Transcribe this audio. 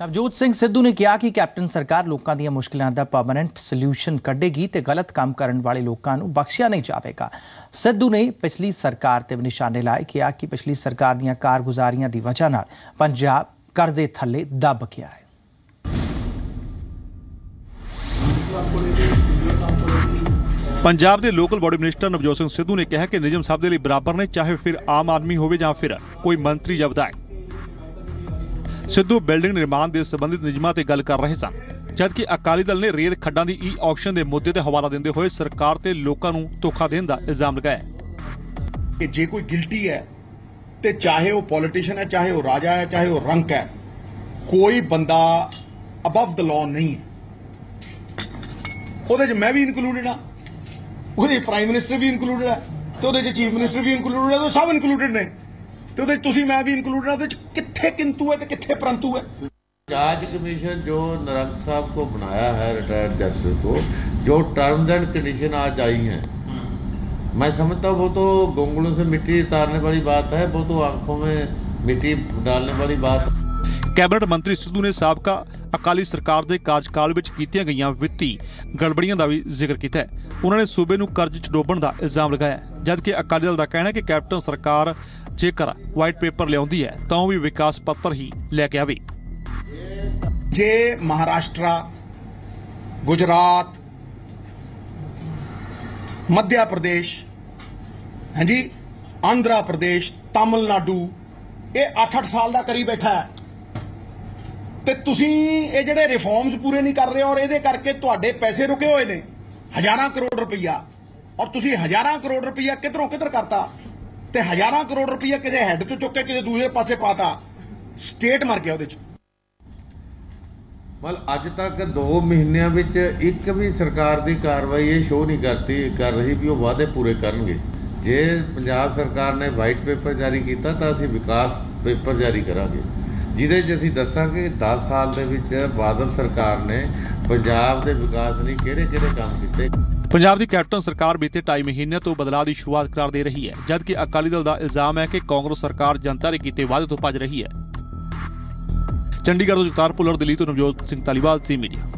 नवजोत सिंह सिद्धू ने कहा कि कैप्टन सरकार लोगों दी मुश्किलों का परमानेंट सल्यूशन कढ़ेगी ते गलत काम करने वाले लोगों को बख्शिया नहीं जाएगा। सिद्धू ने पिछली सरकार ते निशाने लाए कहा कि पिछली सरकार दी कारगुजारियां दी वजह नाल पंजाब कर्जे थले दब गया है। पंजाब के local body minister Navjot Singh Sidhu ने कहा कि निजम साहब के लिए बराबर ने, चाहे फिर आम आदमी हो फिर कोई मंत्री या विधायक। सिद्धू बिल्डिंग निर्माण के संबंधित निजमां ते गल कर रहे सन, जबकि अकाली दल ने रेत खड्डां दी ई ऑक्शन के मुद्दे ते हवाला देंदे होए सरकार ते लोकां नूं धोखा देण दा इल्जाम लगाया कि जे कोई गिल्टी है ते चाहे वो पॉलिटिशियन है, चाहे वो राजा है, चाहे वो रंक है, कोई बंदा अबव द लॉ नहीं है। उहदे च मैं भी इंक्लूडेड हाँ, उहदे च प्राइम मिनिस्टर भी इंक्लूडेड है ते उहदे च चीफ मिनिस्टर भी इंक्लूडेड है, तो सब इंक्लूडेड ने ते उहदे च तुसीं मैं भी इंक्लूडेड हाँ। उहदे च किथे किंतु है ते किथे परंतु है। जांच कमीशन जो नरंग साहब को बनाया है, रिटायर्ड जस्टिस को, जो टर्म्स एंड कंडीशन आज आई हैं, मैं समझता हूँ वो तो गोंगलों से मिट्टी उतारने वाली बात है, वो तो आंखों में मिट्टी डालने वाली बात है। कैबिनेट मंत्री सिद्धू ने साबका अकाली सरकार के कार्यकाल में कीतियां गईयां वित्तीय गड़बड़ियां का भी जिक्र किया है। उन्होंने सूबे को कर्ज च डोबण का इल्जाम लगाया, जबकि अकाली दल का कहना है कि कैप्टन सरकार जेकर वाइट पेपर लियाउंदी है तो भी विकास पत्र ही लैके आवे। जे महाराष्ट्र, गुजरात, मध्य प्रदेश, हाँ जी, आंध्र प्रदेश, तमिलनाडु, ये 8-8 साल का करी बैठा है ते तुसी ये जिहड़े रिफॉर्म्स पूरे नहीं कर रहे और ये करके तुहाडे पैसे रुके हुए ने हज़ारां करोड़ रुपया, और तुसी 1000 करोड़ रुपया किधरों किधर करता ते 1000 करोड़ रुपया किसी हैड तो चुक के किसी दूसरे पासे पाता, स्टेट मर गया। मतलब अज तक 2 महीनों में एक भी सरकार की कार्रवाई ये शो नहीं करती कर रही भी वो वादे पूरे करनगे। जे पंजाब सरकार ने वाइट पेपर जारी किया तो असीं विकास पेपर जारी करांगे, जिहदे च असीं दस्सांगे 10 साल दे विच बादल सरकार ने पंजाब दे विकास लई किहड़े-किहड़े काम कीते। पंजाब की कैप्टन सरकार बीते 2.5 महीने तो बदलाव की शुरुआत करा दे रही है, जबकि अकाली दल का इल्जाम है कि कांग्रेस सरकार जनता ने किए वादे तो भज रही है। चंडीगढ़ तो जगतार भुल्लर, दिल्ली तो नवजोत सिंह तालीवाल, सी मीडिया।